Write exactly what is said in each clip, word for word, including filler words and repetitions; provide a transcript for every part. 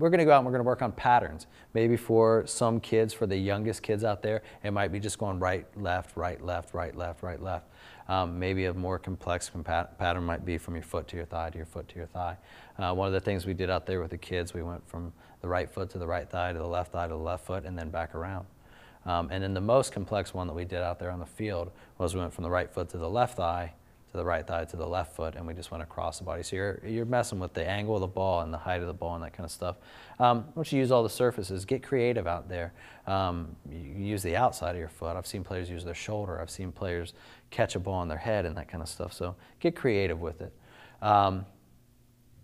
we're gonna go out and we're gonna work on patterns. Maybe for some kids, for the youngest kids out there, it might be just going right, left, right, left, right, left, right, left. Um, maybe a more complex compa pattern might be from your foot to your thigh to your foot to your thigh. Uh, one of the things we did out there with the kids, we went from the right foot to the right thigh to the left thigh to the left foot and then back around. Um, and then the most complex one that we did out there on the field was we went from the right foot to the left thigh to the right thigh to the left foot, and we just went across the body. So you're, you're messing with the angle of the ball and the height of the ball and that kind of stuff. Um, once you use all the surfaces, get creative out there. Um, you use the outside of your foot. I've seen players use their shoulder. I've seen players catch a ball on their head and that kind of stuff. So get creative with it. Um,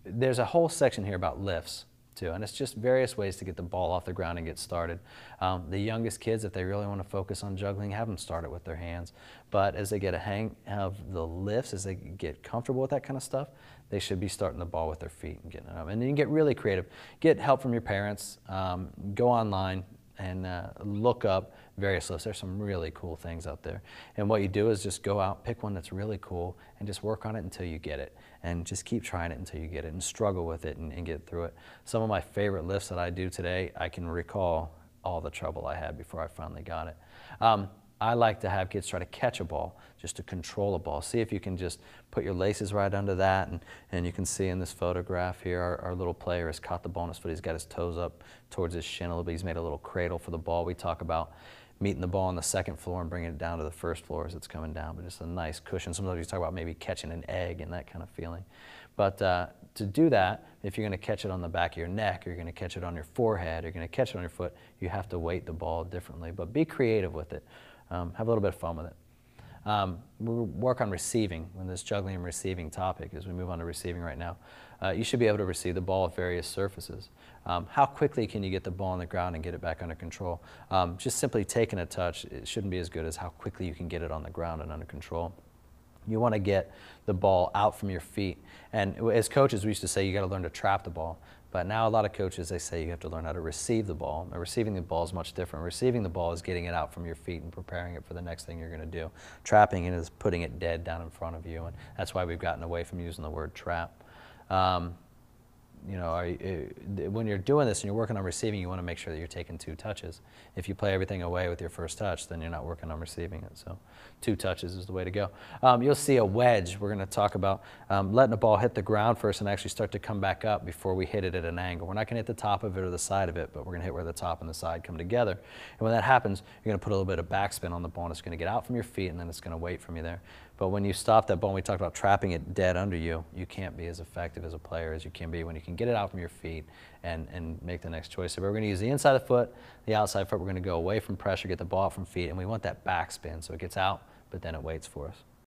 there's a whole section here about lifts too, and it's just various ways to get the ball off the ground and get started. Um, the youngest kids, if they really want to focus on juggling, have them start it with their hands. But as they get a hang of the lifts, as they get comfortable with that kind of stuff, they should be starting the ball with their feet and getting it up. And then you can get really creative. Get help from your parents. Um, go online and uh, look up various lifts. There's some really cool things out there. And what you do is just go out, pick one that's really cool, and just work on it until you get it. And just keep trying it until you get it and struggle with it and, and get through it. Some of my favorite lifts that I do today, I can recall all the trouble I had before I finally got it. Um, I like to have kids try to catch a ball, just to control a ball. See if you can just put your laces right under that, and, and you can see in this photograph here, our, our little player has caught the ball in his foot. He's got his toes up towards his shin a little bit. He's made a little cradle for the ball. We talk about meeting the ball on the second floor and bringing it down to the first floor as it's coming down, but just a nice cushion. Sometimes you talk about maybe catching an egg and that kind of feeling. But uh, to do that, if you're gonna catch it on the back of your neck, or you're gonna catch it on your forehead, or you're gonna catch it on your foot, you have to weight the ball differently, but be creative with it. Um, have a little bit of fun with it. Um, we'll work on receiving, when this juggling and receiving topic, as we move on to receiving right now. Uh, you should be able to receive the ball at various surfaces. Um, how quickly can you get the ball on the ground and get it back under control? Um, just simply taking a touch, it shouldn't be as good as how quickly you can get it on the ground and under control. You want to get the ball out from your feet. And as coaches, we used to say you got to learn to trap the ball. But now a lot of coaches, they say you have to learn how to receive the ball. And receiving the ball is much different. Receiving the ball is getting it out from your feet and preparing it for the next thing you're going to do. Trapping it is putting it dead down in front of you. And that's why we've gotten away from using the word trap. Um, you know, are you, when you're doing this and you're working on receiving, you want to make sure that you're taking two touches. If you play everything away with your first touch, then you're not working on receiving it. So two touches is the way to go. Um, you'll see a wedge. We're going to talk about um, letting the ball hit the ground first and actually start to come back up before we hit it at an angle. We're not going to hit the top of it or the side of it, but we're going to hit where the top and the side come together. And when that happens, you're going to put a little bit of backspin on the ball, and it's going to get out from your feet, and then it's going to wait from you there. But when you stop that ball, we talked about trapping it dead under you, you can't be as effective as a player as you can be when you can get it out from your feet and, and make the next choice. So we're going to use the inside of the foot, the outside foot. We're going to go away from pressure, get the ball out from feet, and we want that backspin so it gets out, but then it waits for us.